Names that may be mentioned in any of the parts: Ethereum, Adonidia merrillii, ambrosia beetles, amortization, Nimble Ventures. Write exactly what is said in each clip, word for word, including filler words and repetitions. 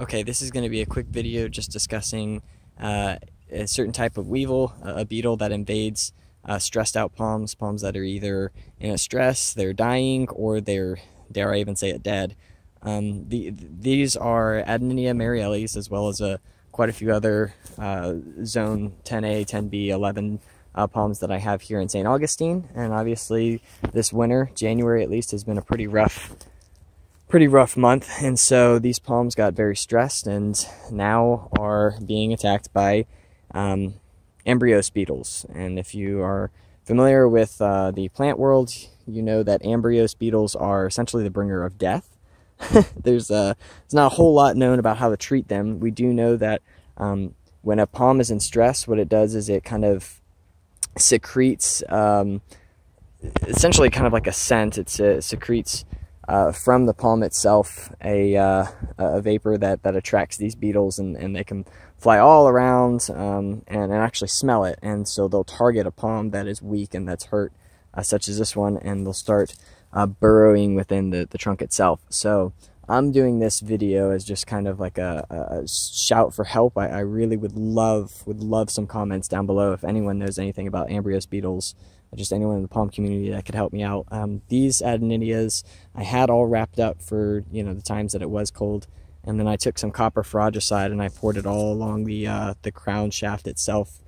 Okay, this is going to be a quick video just discussing uh, a certain type of weevil, a beetle that invades uh, stressed out palms, palms that are either in a stress, they're dying, or they're, dare I even say it, dead. Um, the, these are Adonidia merrillii, as well as a, quite a few other uh, zone ten A, ten B, eleven uh, palms that I have here in Saint Augustine. And obviously this winter, January at least, has been a pretty rough pretty rough month, and so these palms got very stressed and now are being attacked by um, ambrosia beetles. And if you are familiar with uh, the plant world, you know that ambrosia beetles are essentially the bringer of death. There's, uh, there's not a whole lot known about how to treat them. We do know that um, when a palm is in stress, what it does is it kind of secretes, um, essentially kind of like a scent. It's, it secretes Uh, from the palm itself, a, uh, a vapor that, that attracts these beetles, and, and they can fly all around um, and, and actually smell it. And so they'll target a palm that is weak and that's hurt, uh, such as this one, and they'll start uh, burrowing within the, the trunk itself. So I'm doing this video as just kind of like a, a shout for help. I, I really would love, would love some comments down below if anyone knows anything about ambrosia beetles. Just anyone in the palm community that could help me out. Um, these Adonidias I had all wrapped up for, you know, the times that it was cold, and then I took some copper fungicide and I poured it all along the uh, the crown shaft itself,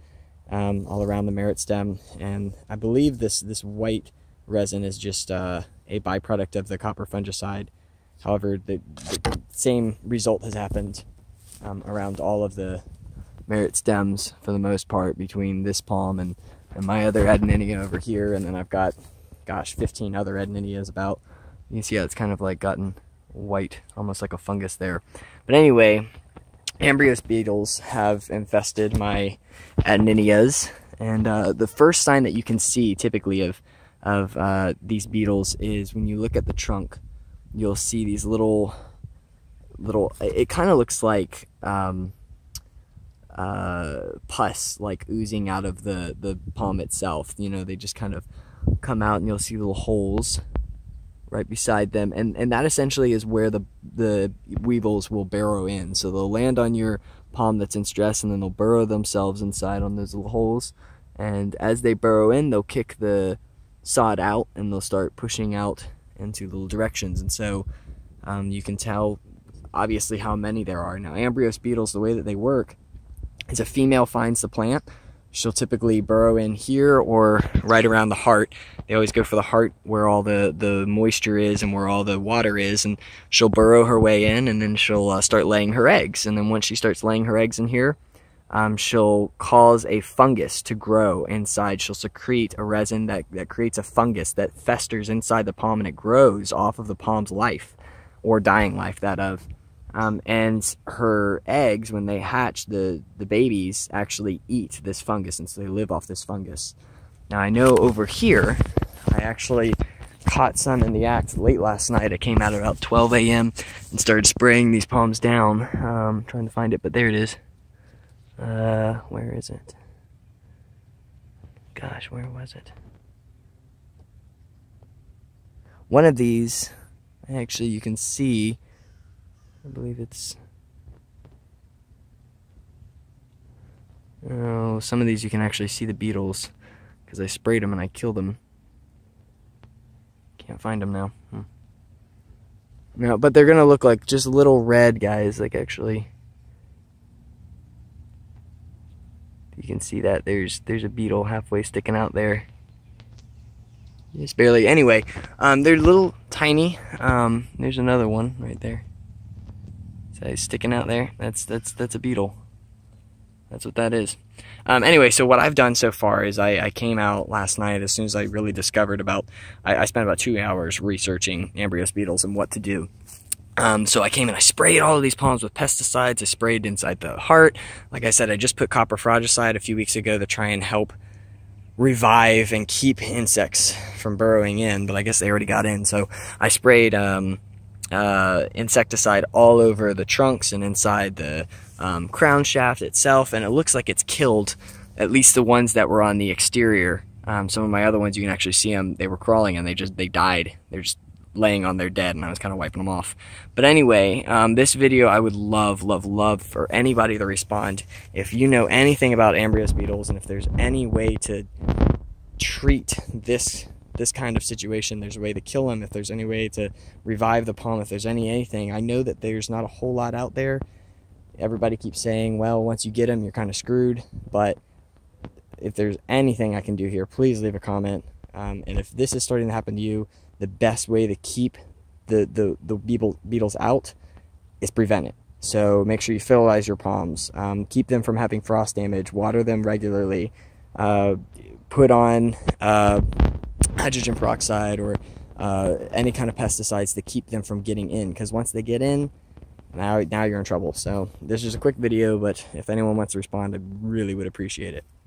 um, all around the merit stem. And I believe this this white resin is just uh, a byproduct of the copper fungicide. However, the, the same result has happened um, around all of the merit stems for the most part, between this palm and. And my other Adonidia over here, and then I've got, gosh, fifteen other Adonidias about. You can see how it's kind of like gotten white, almost like a fungus there. But anyway, ambrosia beetles have infested my Adonidias, and uh, the first sign that you can see typically of of uh, these beetles is when you look at the trunk, you'll see these little little. It kind of looks like. Um, uh pus like oozing out of the the palm itself. You know, they just kind of come out, and you'll see little holes right beside them, and and that essentially is where the the weevils will burrow in. So they'll land on your palm that's in stress, and then they'll burrow themselves inside on those little holes, and as they burrow in, they'll kick the sod out and they'll start pushing out into little directions. And so um, you can tell obviously how many there are. Now, ambrosia beetles, the way that they work, as a female finds the plant, she'll typically burrow in here or right around the heart. They always go for the heart, where all the, the moisture is and where all the water is, and she'll burrow her way in, and then she'll uh, start laying her eggs. And then once she starts laying her eggs in here, um, she'll cause a fungus to grow inside. She'll secrete a resin that, that creates a fungus that festers inside the palm, and it grows off of the palm's life, or dying life, that of. Um, and her eggs, when they hatch, the, the babies actually eat this fungus, and so they live off this fungus. Now, I know over here, I actually caught some in the act late last night. I came out about twelve A M and started spraying these palms down. Um, trying to find it, but there it is. Uh, where is it? Gosh, where was it? One of these, actually, you can see... I believe it's, oh, some of these you can actually see the beetles, because I sprayed them and I killed them. Can't find them now. Hmm. No, but they're going to look like just little red guys, like actually. You can see that there's there's a beetle halfway sticking out there. Just barely. Anyway, um, they're little tiny. Um, there's another one right there. Sticking out there. That's that's that's a beetle. That's what that is. Um, anyway, so what I've done so far is I, I came out last night as soon as I really discovered about. I, I spent about two hours researching ambrosia beetles and what to do. Um, so I came and I sprayed all of these palms with pesticides. I sprayed inside the heart. Like I said, I just put copper fungicide a few weeks ago to try and help revive and keep insects from burrowing in. But I guess they already got in. So I sprayed. Um, Uh, insecticide all over the trunks and inside the um, crown shaft itself, and it looks like it's killed at least the ones that were on the exterior. Um, some of my other ones, you can actually see them, they were crawling and they just they died. They're just laying on their dead, and I was kind of wiping them off. But anyway, um, this video, I would love, love, love for anybody to respond. If you know anything about ambrosia beetles, and if there's any way to treat this this kind of situation, there's a way to kill them, if there's any way to revive the palm, if there's any anything. I know that there's not a whole lot out there. Everybody keeps saying, well, once you get them, you're kind of screwed. But if there's anything I can do here, please leave a comment. Um, and if this is starting to happen to you, the best way to keep the, the, the beetle, beetles out is prevent it. So make sure you fertilize your palms, um, keep them from having frost damage, water them regularly, uh, put on uh, hydrogen peroxide or uh, any kind of pesticides to keep them from getting in. Because once they get in, now, now you're in trouble. So this is a quick video, but if anyone wants to respond, I really would appreciate it.